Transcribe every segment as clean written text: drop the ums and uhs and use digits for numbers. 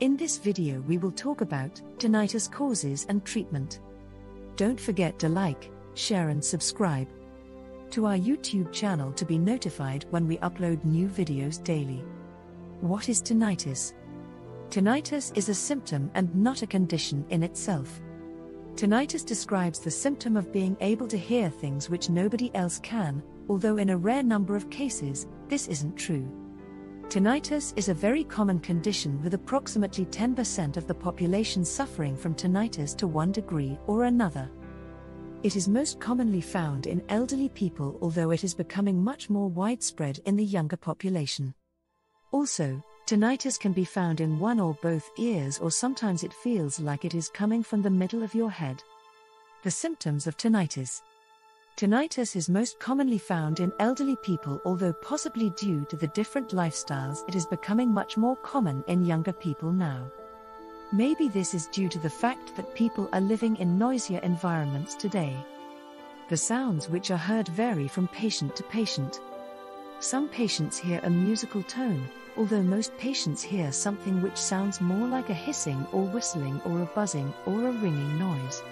In this video we will talk about tinnitus causes and treatment. Don't forget to like, share and subscribe to our YouTube channel to be notified when we upload new videos daily. What is tinnitus? Tinnitus is a symptom and not a condition in itself. Tinnitus describes the symptom of being able to hear things which nobody else can, although in a rare number of cases, this isn't true. Tinnitus is a very common condition with approximately 10% of the population suffering from tinnitus to one degree or another. It is most commonly found in elderly people, although it is becoming much more widespread in the younger population. Also, tinnitus can be found in one or both ears, or sometimes it feels like it is coming from the middle of your head. The symptoms of tinnitus. Tinnitus is most commonly found in elderly people, although possibly due to the different lifestyles it is becoming much more common in younger people now. Maybe this is due to the fact that people are living in noisier environments today. The sounds which are heard vary from patient to patient. Some patients hear a musical tone, although most patients hear something which sounds more like a hissing or whistling or a buzzing or a ringing noise.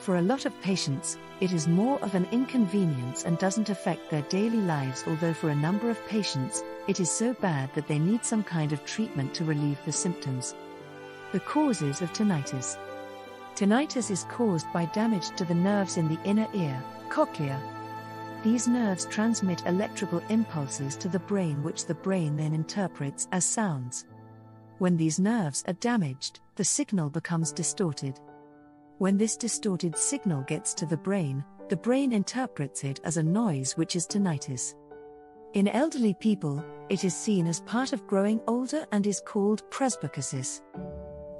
For a lot of patients, it is more of an inconvenience and doesn't affect their daily lives, although for a number of patients, it is so bad that they need some kind of treatment to relieve the symptoms. The causes of tinnitus. Tinnitus is caused by damage to the nerves in the inner ear, cochlea. These nerves transmit electrical impulses to the brain, which the brain then interprets as sounds. When these nerves are damaged, the signal becomes distorted. When this distorted signal gets to the brain interprets it as a noise, which is tinnitus. In elderly people, it is seen as part of growing older and is called presbycusis.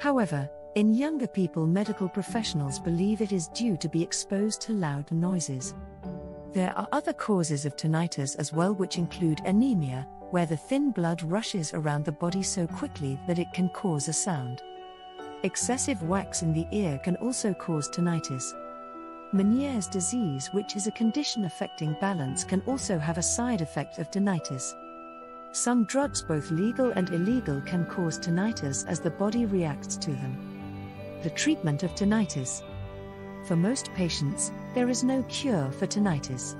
However, in younger people, medical professionals believe it is due to be exposed to loud noises. There are other causes of tinnitus as well, which include anemia, where the thin blood rushes around the body so quickly that it can cause a sound. Excessive wax in the ear can also cause tinnitus. Meniere's disease, which is a condition affecting balance, can also have a side effect of tinnitus. Some drugs, both legal and illegal, can cause tinnitus as the body reacts to them. The treatment of tinnitus. For most patients, there is no cure for tinnitus.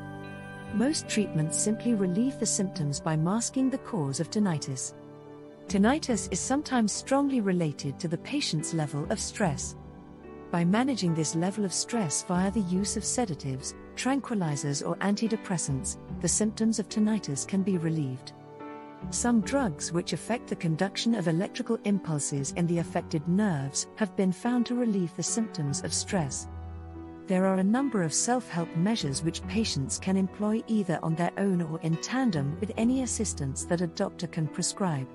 Most treatments simply relieve the symptoms by masking the cause of tinnitus. Tinnitus is sometimes strongly related to the patient's level of stress. By managing this level of stress via the use of sedatives, tranquilizers or antidepressants, the symptoms of tinnitus can be relieved. Some drugs which affect the conduction of electrical impulses in the affected nerves have been found to relieve the symptoms of stress. There are a number of self-help measures which patients can employ either on their own or in tandem with any assistance that a doctor can prescribe.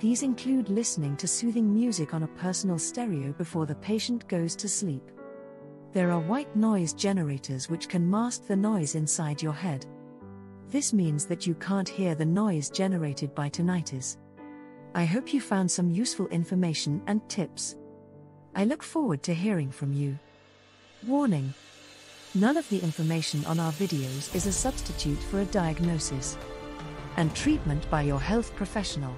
These include listening to soothing music on a personal stereo before the patient goes to sleep. There are white noise generators which can mask the noise inside your head. This means that you can't hear the noise generated by tinnitus. I hope you found some useful information and tips. I look forward to hearing from you. Warning: none of the information on our videos is a substitute for a diagnosis and treatment by your health professional.